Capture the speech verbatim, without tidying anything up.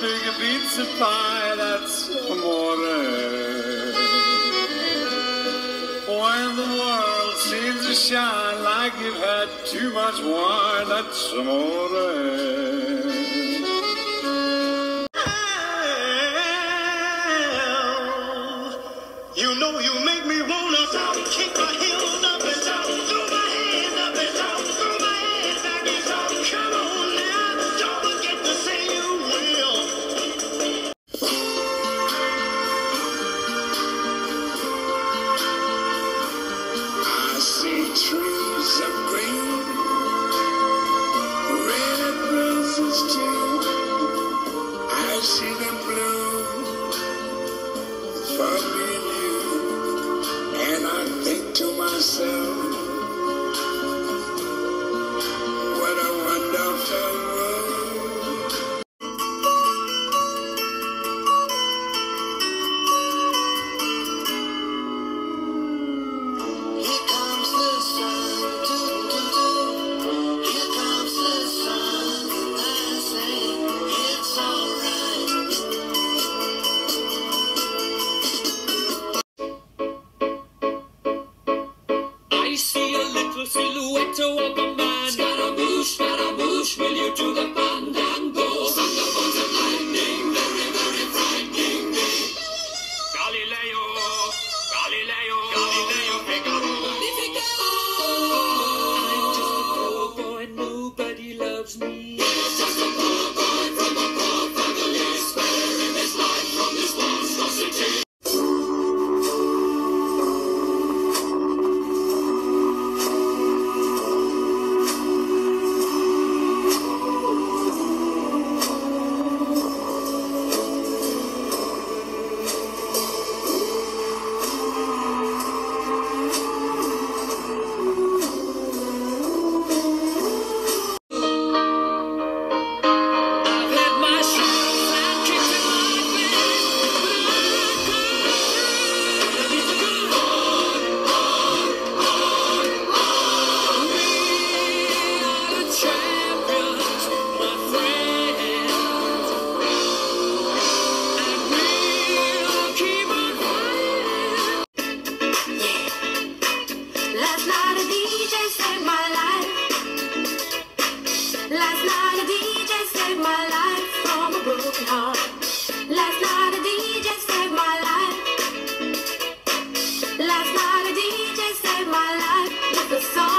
big pizza pie, that's amore. When the world seems to shine like you've had too much wine, that's amore. You know you make me wanna kick my heels up and down, throw my hands up and down, throw my hands back and down. Come on now, don't forget to say you will. I see trees of green, red roses too. I see them blue for me. To myself, what a wonderful world. Here comes the sun, do, do, do. Here comes the sun, and I say it's alright. Silhouette of a man, Scaramouche, Scaramouche, will you do the fandango? Thunderbolts and lightning, very, very frightening me. Galileo, Galileo, Galileo, Figaro, Figaro. I'm just a poor boy, nobody loves me. He's just a poor boy from a poor family, sparing his life from this monstrosity. The song.